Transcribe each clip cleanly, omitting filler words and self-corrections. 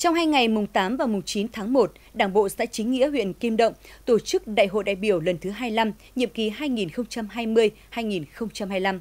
Trong hai ngày mùng 8 và mùng 9 tháng 1, Đảng bộ xã Chính Nghĩa huyện Kim Động tổ chức Đại hội đại biểu lần thứ 25, nhiệm kỳ 2020-2025.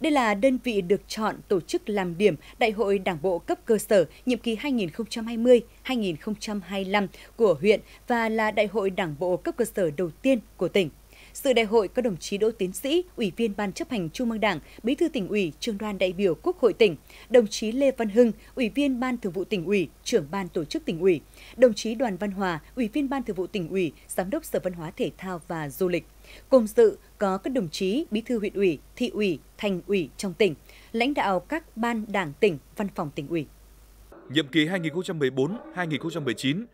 Đây là đơn vị được chọn tổ chức làm điểm Đại hội Đảng bộ cấp cơ sở nhiệm kỳ 2020-2025 của huyện và là Đại hội Đảng bộ cấp cơ sở đầu tiên của tỉnh. Sự đại hội có đồng chí Đỗ Tiến Sỹ, Ủy viên Ban chấp hành Trung ương Đảng, Bí thư tỉnh ủy, Trưởng đoàn đại biểu Quốc hội tỉnh, đồng chí Lê Văn Hưng, Ủy viên Ban thường vụ tỉnh ủy, Trưởng ban tổ chức tỉnh ủy, đồng chí Đoàn Văn Hòa, Ủy viên Ban thường vụ tỉnh ủy, Giám đốc Sở Văn hóa Thể thao và Du lịch. Cùng dự có các đồng chí Bí thư huyện ủy, thị ủy, thành ủy trong tỉnh, lãnh đạo các ban đảng tỉnh, văn phòng tỉnh ủy. Nhiệm kỳ 2014-2019,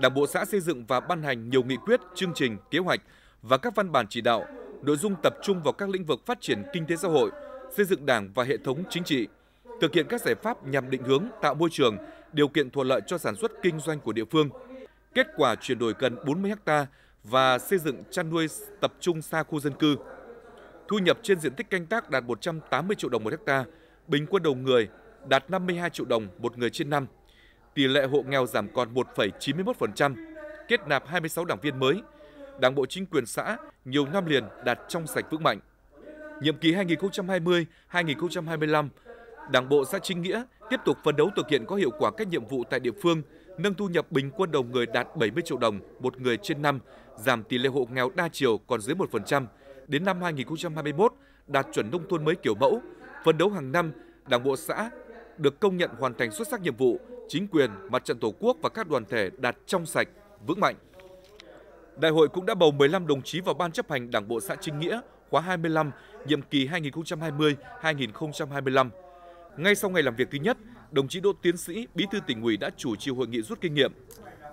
Đảng bộ xã xây dựng và ban hành nhiều nghị quyết, chương trình, kế hoạch và các văn bản chỉ đạo, nội dung tập trung vào các lĩnh vực phát triển kinh tế xã hội, xây dựng Đảng và hệ thống chính trị, thực hiện các giải pháp nhằm định hướng tạo môi trường, điều kiện thuận lợi cho sản xuất kinh doanh của địa phương. Kết quả chuyển đổi gần 40 ha và xây dựng chăn nuôi tập trung xa khu dân cư. Thu nhập trên diện tích canh tác đạt 180 triệu đồng một ha, bình quân đầu người đạt 52 triệu đồng một người trên năm. Tỷ lệ hộ nghèo giảm còn 1,91%, kết nạp 26 đảng viên mới. Đảng bộ chính quyền xã nhiều năm liền đạt trong sạch vững mạnh. Nhiệm kỳ 2020-2025, Đảng bộ xã Chính Nghĩa tiếp tục phấn đấu thực hiện có hiệu quả các nhiệm vụ tại địa phương, nâng thu nhập bình quân đầu người đạt 70 triệu đồng một người trên năm, giảm tỷ lệ hộ nghèo đa chiều còn dưới 1%, đến năm 2021 đạt chuẩn nông thôn mới kiểu mẫu. Phấn đấu hàng năm, Đảng bộ xã được công nhận hoàn thành xuất sắc nhiệm vụ, chính quyền, mặt trận Tổ quốc và các đoàn thể đạt trong sạch, vững mạnh. Đại hội cũng đã bầu 15 đồng chí vào Ban chấp hành Đảng bộ xã Chính Nghĩa khóa 25, nhiệm kỳ 2020-2025. Ngay sau ngày làm việc thứ nhất, đồng chí Đỗ Tiến Sỹ, Bí thư tỉnh ủy đã chủ trì hội nghị rút kinh nghiệm.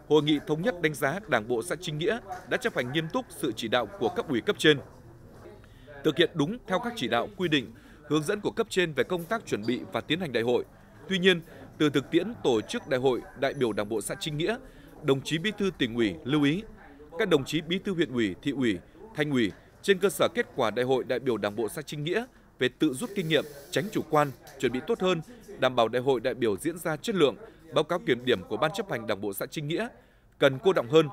Hội nghị thống nhất đánh giá Đảng bộ xã Chính Nghĩa đã chấp hành nghiêm túc sự chỉ đạo của cấp ủy cấp trên, thực hiện đúng theo các chỉ đạo, quy định, hướng dẫn của cấp trên về công tác chuẩn bị và tiến hành đại hội. Tuy nhiên, từ thực tiễn tổ chức đại hội đại biểu Đảng bộ xã Chính Nghĩa, đồng chí Bí thư tỉnh ủy lưu ý các đồng chí Bí thư huyện ủy, thị ủy, thành ủy trên cơ sở kết quả đại hội đại biểu Đảng bộ xã Chính Nghĩa về tự rút kinh nghiệm, tránh chủ quan, chuẩn bị tốt hơn, đảm bảo đại hội đại biểu diễn ra chất lượng. Báo cáo kiểm điểm của Ban chấp hành Đảng bộ xã Chính Nghĩa cần cô đọng hơn,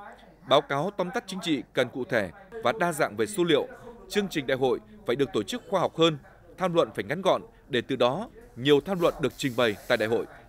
báo cáo tóm tắt chính trị cần cụ thể và đa dạng về số liệu. Chương trình đại hội phải được tổ chức khoa học hơn, tham luận phải ngắn gọn để từ đó nhiều tham luận được trình bày tại đại hội.